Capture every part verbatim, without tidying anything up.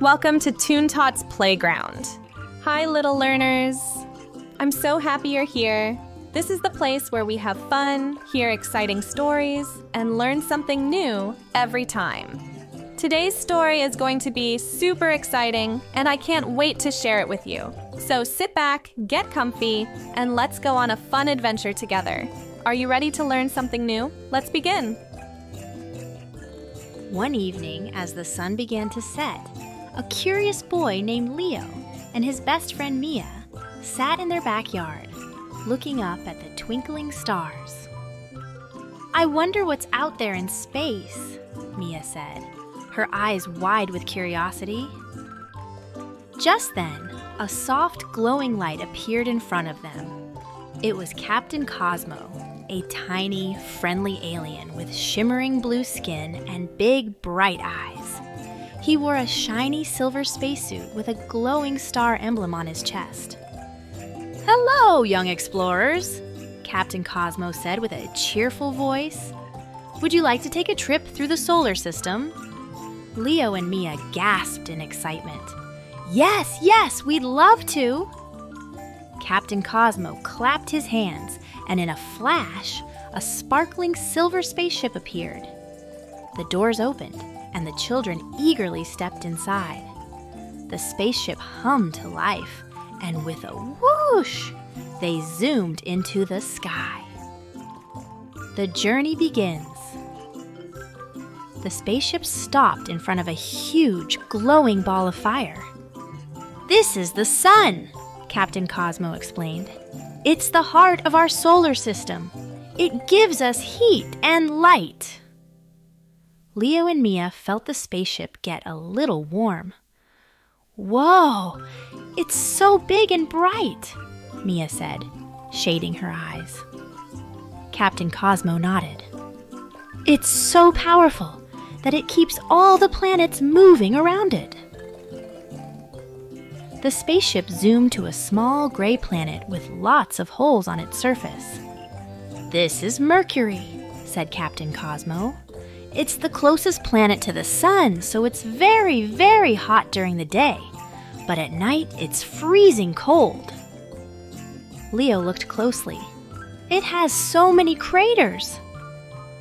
Welcome to TuneTots Playground. Hi, little learners. I'm so happy you're here. This is the place where we have fun, hear exciting stories, and learn something new every time. Today's story is going to be super exciting, and I can't wait to share it with you. So sit back, get comfy, and let's go on a fun adventure together. Are you ready to learn something new? Let's begin. One evening, as the sun began to set, a curious boy named Leo and his best friend Mia sat in their backyard, looking up at the twinkling stars. "I wonder what's out there in space," Mia said, her eyes wide with curiosity. Just then, a soft glowing light appeared in front of them. It was Captain Cosmo, a tiny, friendly alien with shimmering blue skin and big, bright eyes. He wore a shiny silver spacesuit with a glowing star emblem on his chest. "Hello, young explorers," Captain Cosmo said with a cheerful voice. "Would you like to take a trip through the solar system?" Leo and Mia gasped in excitement. "Yes, yes, we'd love to!" Captain Cosmo clapped his hands, and in a flash, a sparkling silver spaceship appeared. The doors opened, and the children eagerly stepped inside. The spaceship hummed to life, and with a whoosh, they zoomed into the sky. The journey begins. The spaceship stopped in front of a huge, glowing ball of fire. "This is the sun," Captain Cosmo explained. "It's the heart of our solar system. It gives us heat and light." Leo and Mia felt the spaceship get a little warm. "Whoa, it's so big and bright," Mia said, shading her eyes. Captain Cosmo nodded. "It's so powerful that it keeps all the planets moving around it." The spaceship zoomed to a small gray planet with lots of holes on its surface. "This is Mercury," said Captain Cosmo. "It's the closest planet to the sun, so it's very, very hot during the day. But at night, it's freezing cold." Leo looked closely. "It has so many craters."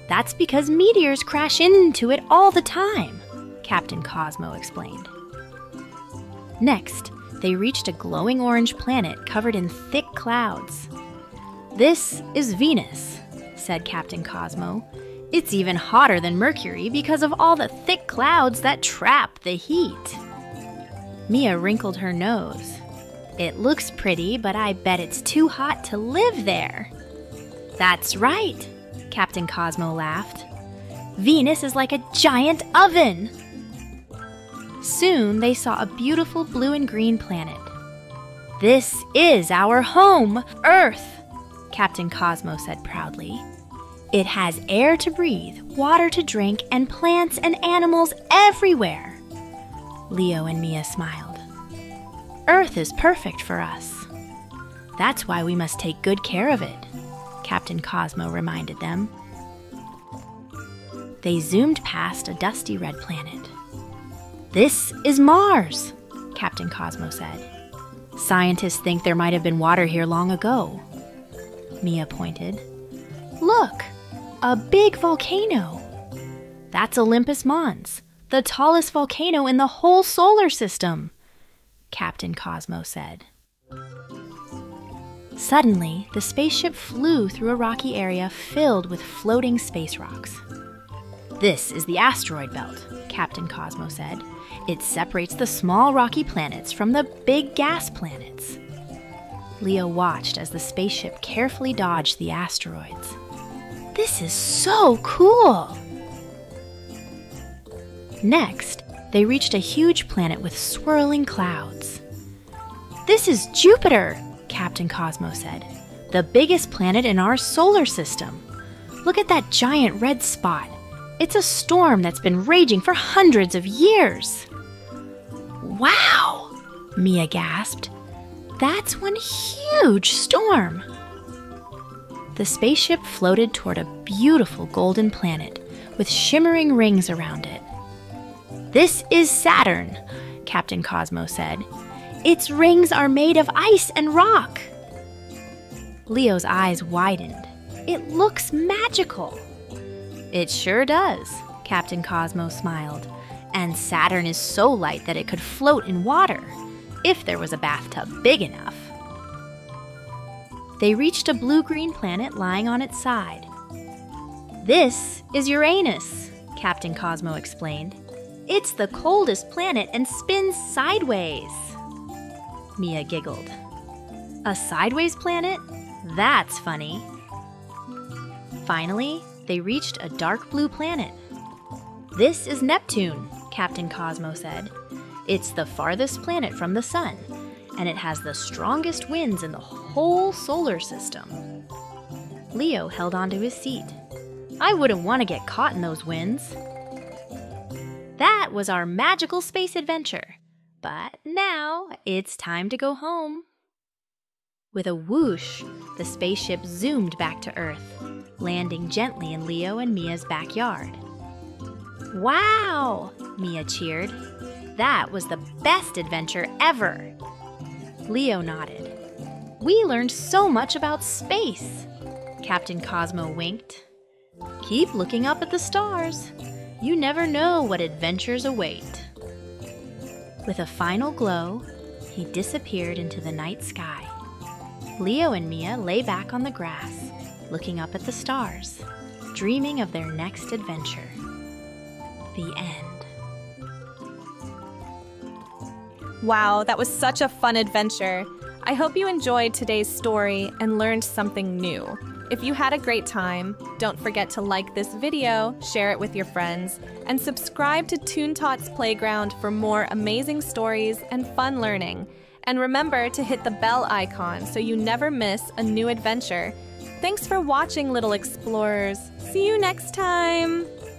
"That's because meteors crash into it all the time," Captain Cosmo explained. Next, they reached a glowing orange planet covered in thick clouds. "This is Venus," said Captain Cosmo. "It's even hotter than Mercury because of all the thick clouds that trap the heat." Mia wrinkled her nose. "It looks pretty, but I bet it's too hot to live there." "That's right," Captain Cosmo laughed. "Venus is like a giant oven." Soon they saw a beautiful blue and green planet. "This is our home, Earth," Captain Cosmo said proudly. "It has air to breathe, water to drink, and plants and animals everywhere." Leo and Mia smiled. "Earth is perfect for us." "That's why we must take good care of it," Captain Cosmo reminded them. They zoomed past a dusty red planet. "This is Mars," Captain Cosmo said. "Scientists think there might have been water here long ago." Mia pointed. "Look! A big volcano!" "That's Olympus Mons, the tallest volcano in the whole solar system," Captain Cosmo said. Suddenly, the spaceship flew through a rocky area filled with floating space rocks. "This is the asteroid belt," Captain Cosmo said. "It separates the small rocky planets from the big gas planets." Leo watched as the spaceship carefully dodged the asteroids. "This is so cool!" Next, they reached a huge planet with swirling clouds. "This is Jupiter," Captain Cosmo said, "the biggest planet in our solar system. Look at that giant red spot. It's a storm that's been raging for hundreds of years." "Wow!" Mia gasped. "That's one huge storm." The spaceship floated toward a beautiful golden planet with shimmering rings around it. "This is Saturn," Captain Cosmo said. Its rings are made of ice and rock. Leo's eyes widened. It looks magical. It sure does, Captain Cosmo smiled. And Saturn is so light that it could float in water, if there was a bathtub big enough. They reached a blue-green planet lying on its side. This is Uranus, Captain Cosmo explained. It's the coldest planet and spins sideways. Mia giggled. A sideways planet? That's funny. Finally, they reached a dark blue planet. This is Neptune, Captain Cosmo said. It's the farthest planet from the sun, and it has the strongest winds in the whole solar system. Leo held onto his seat. I wouldn't want to get caught in those winds. That was our magical space adventure, but now it's time to go home. With a whoosh, the spaceship zoomed back to Earth, landing gently in Leo and Mia's backyard. Wow, Mia cheered. That was the best adventure ever. Leo nodded. We learned so much about space. Captain Cosmo winked. Keep looking up at the stars. You never know what adventures await. With a final glow, he disappeared into the night sky. Leo and Mia lay back on the grass, looking up at the stars, dreaming of their next adventure. The end. Wow, that was such a fun adventure. I hope you enjoyed today's story and learned something new. If you had a great time, don't forget to like this video, share it with your friends, and subscribe to TuneTots Playground for more amazing stories and fun learning. And remember to hit the bell icon so you never miss a new adventure. Thanks for watching, little explorers. See you next time!